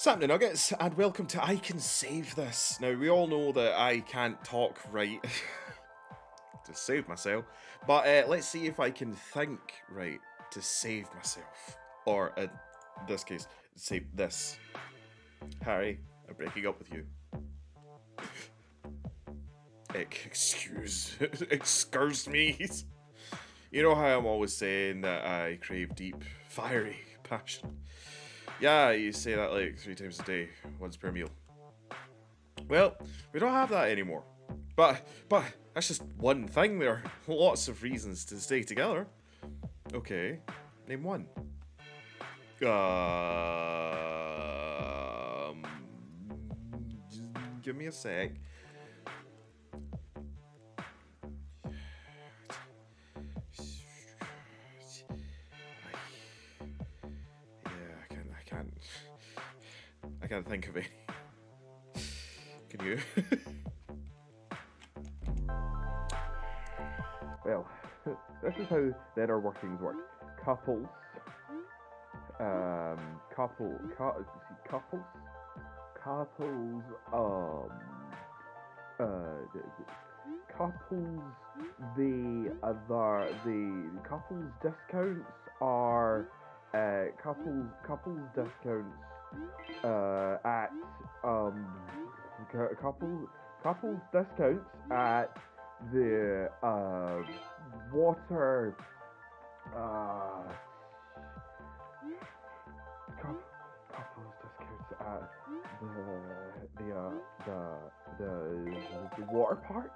Samna Nuggets, and welcome to I Can Save This. Now, we all know that I can't talk right. To save myself. But let's see if I can think right to save myself. Or, in this case, save this. Harry, I'm breaking up with you. Excuse me. You know how I'm always saying that I crave deep, fiery passion. Yeah, you say that like 3 times a day, once per meal. Well, we don't have that anymore. But that's just one thing. There are lots of reasons to stay together. Okay, name one. Give me a sec. I can't think of any. Can you? Well, this is how the inner workings work. Couples, couples discounts are couples discounts. At couples discounts at the water couples discounts at the water park.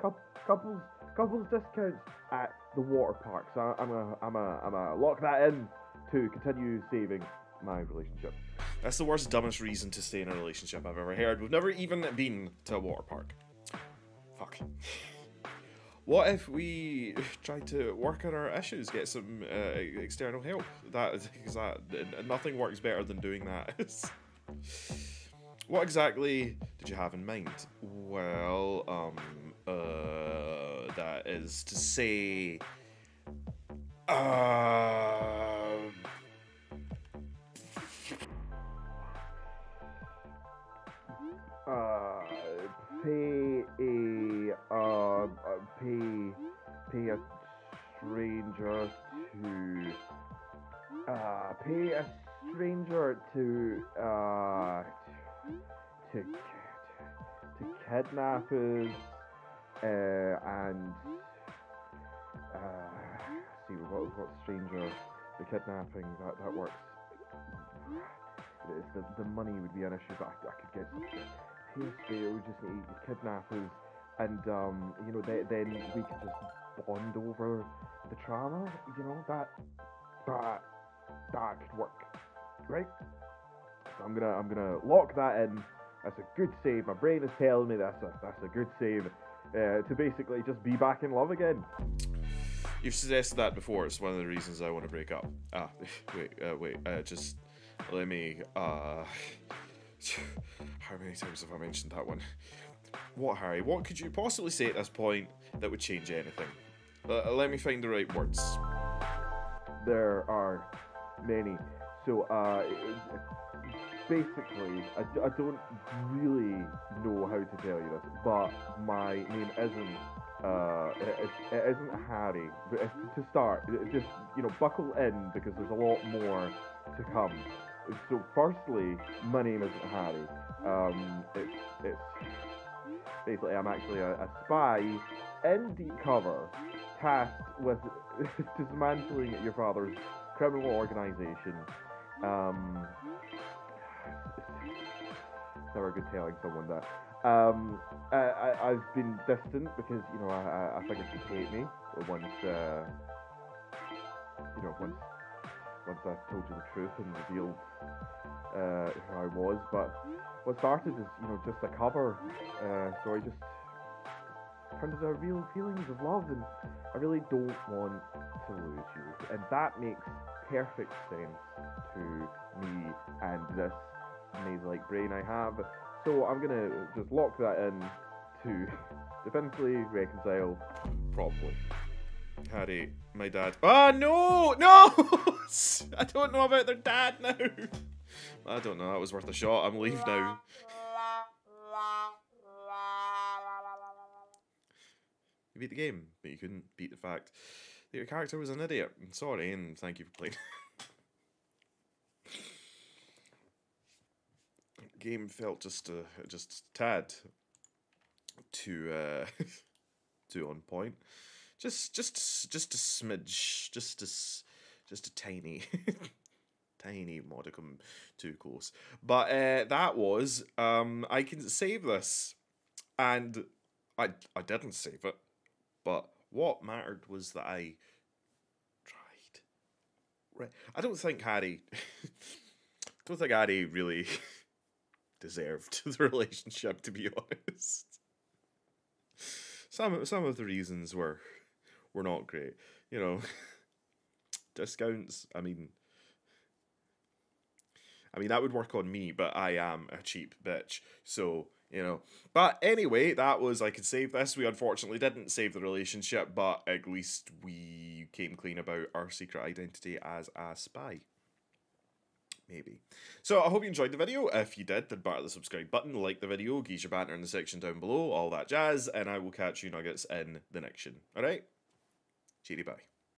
Couples discounts at the water park. So I'm a lock that in to continue saving my relationship. That's the worst, dumbest reason to stay in a relationship I've ever heard. We've never even been to a water park. Fuck. What if we try to work on our issues, get some external help? Nothing works better than doing that. What exactly did you have in mind? Well, that is to say, pay a stranger to kidnappers see what stranger, the kidnapping that works. It's the money would be an issue, but I could get something. We just need kidnappers, and you know, then we could just bond over the trauma. You know, that could work, right? So I'm gonna lock that in. That's a good save. My brain is telling me that's a good save to basically just be back in love again. You've suggested that before. It's one of the reasons I want to break up. Wait, just let me. How many times have I mentioned that one? What, Harry? What could you possibly say at this point that would change anything? Let me find the right words. There are many. So, basically, I don't really know how to tell you this, but my name isn't, it isn't Harry. To start, just, you know, buckle in, because there's a lot more to come. So, firstly, my name isn't Harry. It's basically, I'm actually a spy in deep cover, tasked with dismantling your father's criminal organization. It's never good telling someone that. I've been distant because, you know, I figured she'd hate me once I told you the truth and revealed who I was. But what started as, you know, just a cover story just turned into real feelings of love, and I really don't want to lose you. And that makes perfect sense to me and this maze-like brain I have. So I'm gonna just lock that in to definitively reconcile properly. Harry, my dad. Ah, no! No! I don't know about their dad now! I don't know, that was worth a shot. I'm leaving now. You beat the game, but you couldn't beat the fact that your character was an idiot. I'm sorry, and thank you for playing. Game felt just a tad too too on point. Just a smidge, just a tiny tiny modicum too close. But that was I Can Save This, and I didn't save it, but what mattered was that I tried. Right, I don't think Harry really deserved the relationship, to be honest. Some of the reasons were not great, you know. Discounts, I mean that would work on me, but I am a cheap bitch, so you know. But anyway, that was I Can Save This. We unfortunately didn't save the relationship, but at least we came clean about our secret identity as a spy. Maybe. So I hope you enjoyed the video. If you did, then batter the subscribe button, like the video, geesh your banter in the section down below, all that jazz, and I will catch you nuggets in the next one. Alright? Cheery bye.